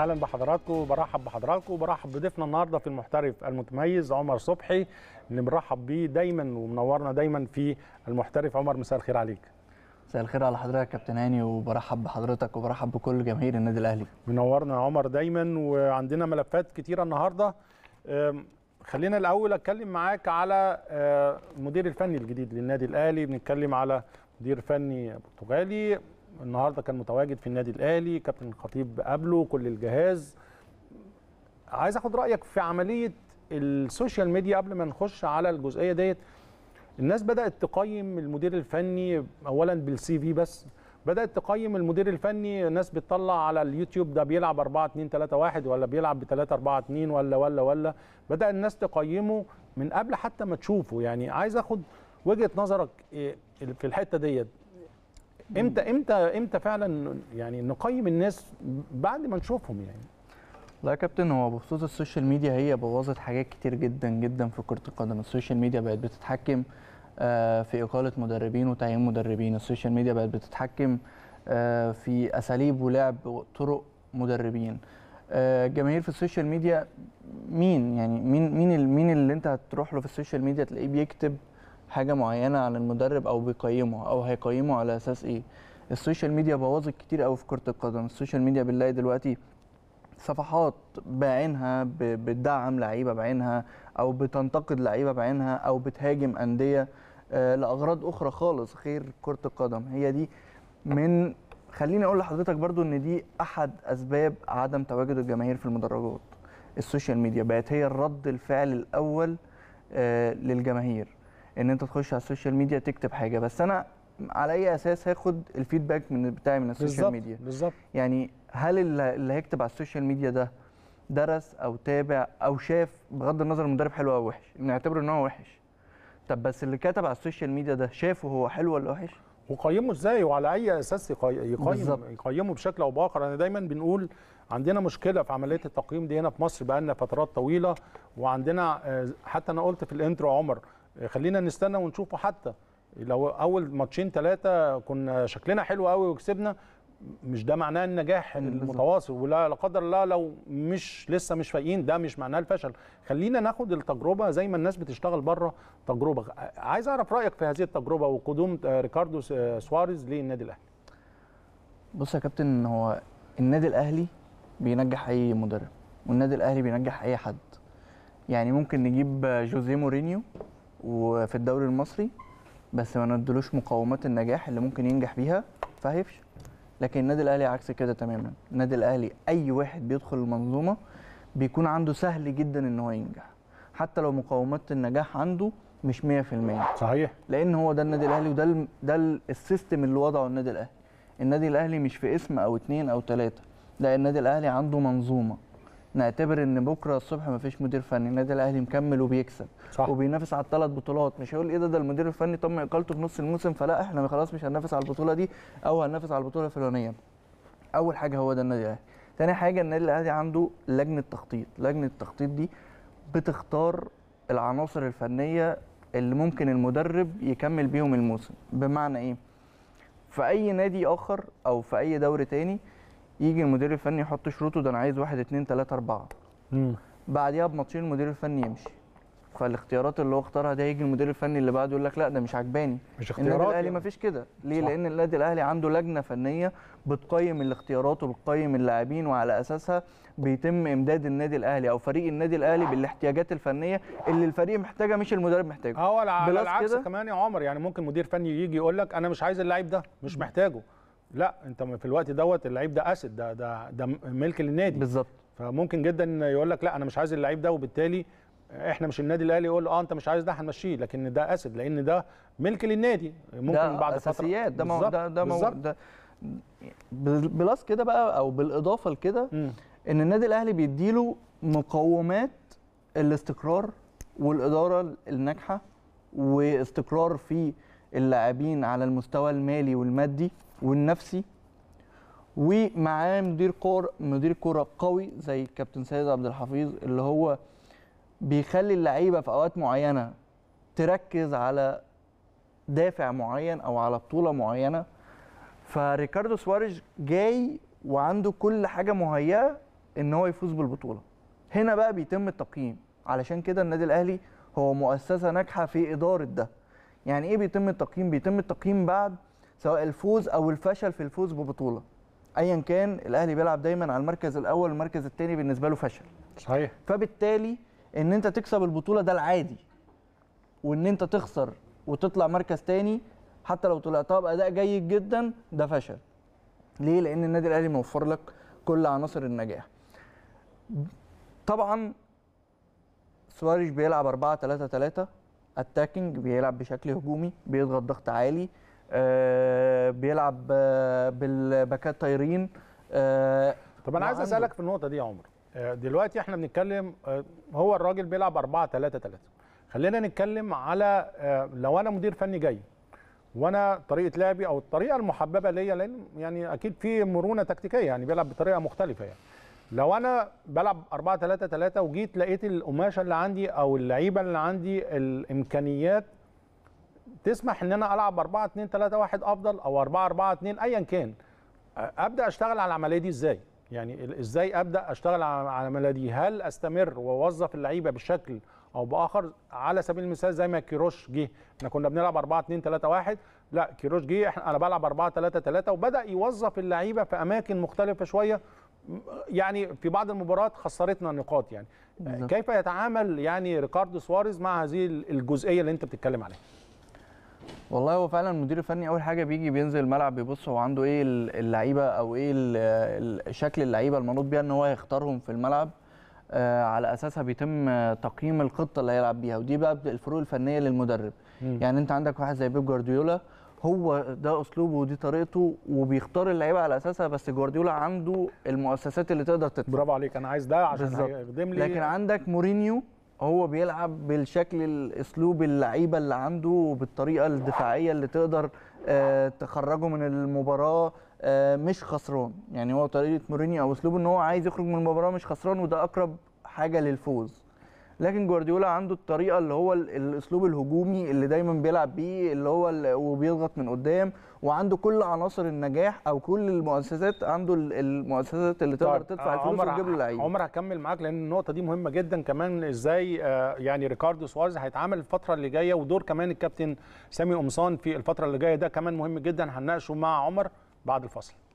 اهلا بحضراتكم وبرحب بحضراتكم وبرحب بضيفنا النهارده في المحترف المتميز عمر صبحي اللي بنرحب بيه دايما ومنورنا دايما في المحترف. عمر مساء الخير عليك. مساء الخير على حضرتك يا كابتن هاني وبرحب بحضرتك وبرحب بكل جماهير النادي الاهلي. منورنا يا عمر دايما وعندنا ملفات كتيره النهارده. خلينا الاول اتكلم معاك على المدير الفني الجديد للنادي الاهلي. بنتكلم على مدير فني برتغالي النهارده كان متواجد في النادي الاهلي، كابتن الخطيب قابله كل الجهاز. عايز اخد رايك في عمليه السوشيال ميديا قبل ما نخش على الجزئيه ديت. الناس بدات تقيم المدير الفني اولا بالسي في، بس بدات تقيم المدير الفني. الناس بتطلع على اليوتيوب ده بيلعب 4-2-3-1 ولا بيلعب ب 3-4-2 ولا ولا ولا. بدا الناس تقيمه من قبل حتى ما تشوفه. يعني عايز اخد وجهه نظرك في الحته ديت. امتى امتى امتى فعلا يعني نقيم الناس بعد ما نشوفهم؟ يعني لا يا كابتن، هو بخصوص السوشيال ميديا هي بوظت حاجات كتير جدا جدا في كرة القدم. السوشيال ميديا بقت بتتحكم في إقالة مدربين وتعيين مدربين. السوشيال ميديا بقت بتتحكم في أساليب ولعب وطرق مدربين. الجماهير في السوشيال ميديا مين يعني مين اللي انت هتروح له في السوشيال ميديا تلاقيه بيكتب حاجه معينه عن المدرب او بيقيمه او هيقيمه على اساس ايه؟ السوشيال ميديا بوظت كتير قوي في كره القدم. السوشيال ميديا بنلاقي دلوقتي صفحات بعينها بتدعم لعيبه بعينها او بتنتقد لعيبه بعينها او بتهاجم انديه لاغراض اخرى خالص غير كره القدم. هي دي من خليني اقول لحضرتك برضو ان دي احد اسباب عدم تواجد الجماهير في المدرجات. السوشيال ميديا بقت هي الرد الفعل الاول للجماهير، ان انت تخش على السوشيال ميديا تكتب حاجه بس انا على اي اساس هاخد الفيدباك من بتاعي من السوشيال ميديا؟ بالظبط. يعني هل اللي هيكتب على السوشيال ميديا ده درس او تابع او شاف بغض النظر المدرب حلو او وحش؟ نعتبره ان هو وحش. طب بس اللي كتب على السوشيال ميديا ده شافه هو حلو ولا وحش؟ وقيمه ازاي وعلى اي اساس يقيمه بشكل او باخر؟ انا دايما بنقول عندنا مشكله في عمليه التقييم دي هنا في مصر بقالنا فترات طويله، وعندنا حتى انا قلت في الانترو عمر خلينا نستنى ونشوفه. حتى لو اول ماتشين 3 كنا شكلنا حلو قوي وكسبنا، مش ده معناه النجاح المتواصل. ولا لا قدر الله لو مش لسه مش فايقين ده مش معناه الفشل. خلينا ناخد التجربه زي ما الناس بتشتغل بره تجربه. عايز اعرف رايك في هذه التجربه وقدوم ريكاردو سواريز للنادي الاهلي. بص يا كابتن، هو النادي الاهلي بينجح اي مدرب والنادي الاهلي بينجح اي حد. يعني ممكن نجيب جوزيه مورينيو وفي الدوري المصري بس ما ندلوش مقومات النجاح اللي ممكن ينجح بيها فهيفشل. لكن النادي الاهلي عكس كده تماما. النادي الاهلي اي واحد بيدخل المنظومه بيكون عنده سهل جدا ان هو ينجح حتى لو مقومات النجاح عنده مش 100%. صحيح. لان هو ده النادي الاهلي وده ده السيستم اللي وضعه النادي الاهلي. النادي الاهلي مش في اسم او 2 أو 3، لا النادي الاهلي عنده منظومه. نعتبر ان بكره الصبح مفيش مدير فني، النادي الاهلي مكمل وبيكسب. صح. وبينافس على ال3 بطولات. مش هيقول ايه ده المدير الفني تم اقالته في نص الموسم فلا احنا خلاص مش هننافس على البطوله دي او هننافس على البطوله الفلانيه. اول حاجه هو ده النادي الاهلي. ثاني حاجه النادي الاهلي عنده لجنه تخطيط. لجنه التخطيط دي بتختار العناصر الفنيه اللي ممكن المدرب يكمل بيهم الموسم. بمعنى ايه؟ في اي نادي اخر او في اي دوري تاني يجي المدير الفني يحط شروطه، ده انا عايز 1 2 3 4. بعديها بماتشين المدير الفني يمشي. فالاختيارات اللي هو اختارها ده يجي المدير الفني اللي بعده يقول لك لا ده مش عجباني. مش اختيارات. النادي الاهلي ما فيش كده، ليه؟ صح. لان النادي الاهلي عنده لجنه فنيه بتقيم الاختيارات وبتقيم اللاعبين وعلى اساسها بيتم امداد النادي الاهلي او فريق النادي الاهلي بالاحتياجات الفنيه اللي الفريق محتاجها مش المدرب محتاجها. على العكس كمان يا عمر، يعني ممكن مدير فني يجي يقول لك انا مش عايز اللاعب ده مش محتاجه. لا انت في الوقت دوت اللعيب ده اسد، ده ملك للنادي. بالظبط. فممكن جدا يقول لك لا انا مش عايز اللعيب ده، وبالتالي احنا مش النادي الاهلي يقول انت مش عايز ده هنمشيه، لكن ده اسد لان ده ملك للنادي. ممكن ده بعد اساسيات فترة. ده بلس كده بقى او بالاضافه لكده ان النادي الاهلي بيديله مقومات الاستقرار والاداره الناجحه واستقرار في اللاعبين على المستوى المالي والمادي والنفسي، ومعاه مدير كرة قوي زي الكابتن سيد عبد الحفيظ اللي هو بيخلي اللعيبه في اوقات معينه تركز على دافع معين او على بطوله معينه. فريكاردو سواريز جاي وعنده كل حاجه مهيئه ان هو يفوز بالبطوله. هنا بقى بيتم التقييم. علشان كده النادي الاهلي هو مؤسسه ناجحه في اداره ده. يعني ايه بيتم التقييم؟ بيتم التقييم بعد سواء الفوز او الفشل في الفوز ببطوله. ايا كان الاهلي بيلعب دايما على المركز الاول، المركز الثاني بالنسبه له فشل. صحيح. فبالتالي ان انت تكسب البطوله ده العادي، وان انت تخسر وتطلع مركز ثاني حتى لو طلعتها باداء جيد جدا ده فشل. ليه؟ لان النادي الاهلي موفر لك كل عناصر النجاح. طبعا سواريز بيلعب 4-3-3 اتاكينج، بيلعب بشكل هجومي، بيضغط ضغط عالي، بيلعب بالباكات طايرين. طب انا عايز اسالك في النقطه دي يا عمر. دلوقتي احنا بنتكلم هو الراجل بيلعب 4-3-3. خلينا نتكلم على لو انا مدير فني جاي وانا طريقه لعبي او الطريقه المحببه ليا، لان يعني اكيد في مرونه تكتيكيه، يعني بيلعب بطريقه مختلفه. يعني لو انا بلعب 4-3-3 وجيت لقيت القماشه اللي عندي او اللعيبه اللي عندي الامكانيات تسمح ان انا العب 4-2-3-1 افضل، او 4-4-2 ايا كان، ابدا اشتغل على العمليه دي ازاي؟ يعني ازاي ابدا اشتغل على العمليه دي؟ هل استمر واوظف اللعيبه بشكل او باخر؟ على سبيل المثال زي ما كيروش جه، احنا كنا بنلعب 4-2-3-1، لا كيروش جه انا بلعب 4-3-3 وبدا يوظف اللعيبه في اماكن مختلفه شويه، يعني في بعض المباريات خسرتنا نقاط. يعني كيف يتعامل يعني ريكاردو سواريز مع هذه الجزئيه اللي انت بتتكلم عليها؟ والله هو فعلا المدير الفني اول حاجه بيجي بينزل الملعب، بيبص هو عنده ايه اللعيبه او ايه شكل اللعيبه المنوط بيها ان هو يختارهم في الملعب، على اساسها بيتم تقييم الخطه اللي هيلعب بيها، ودي بقى الفروق الفنيه للمدرب. يعني انت عندك واحد زي بيب جوارديولا هو ده اسلوبه ودي طريقته وبيختار اللعيبه على اساسها، بس جوارديولا عنده المؤسسات اللي تقدر تدفع. برافو عليك، انا عايز ده عشان هيخدم لي. لكن عندك مورينيو هو بيلعب بالشكل الاسلوب اللعيبه اللي عنده وبالطريقه الدفاعيه اللي تقدر تخرجه من المباراه مش خسران. يعني هو طريقه مورينيو او اسلوبه ان هو عايز يخرج من المباراه مش خسران، وده اقرب حاجه للفوز. لكن جوارديولا عنده الطريقه اللي هو الاسلوب الهجومي اللي دايما بيلعب بيه، اللي هو وبيضغط من قدام، وعنده كل عناصر النجاح او كل المؤسسات، عنده المؤسسات اللي تقدر تدفع الفلوس وتجيب له لعيبه. عمر هكمل معاك لان النقطه دي مهمه جدا كمان، ازاي يعني ريكاردو سواريز هيتعامل الفتره اللي جايه، ودور كمان الكابتن سامي قمصان في الفتره اللي جايه ده كمان مهم جدا، هنناقشه مع عمر بعد الفصل.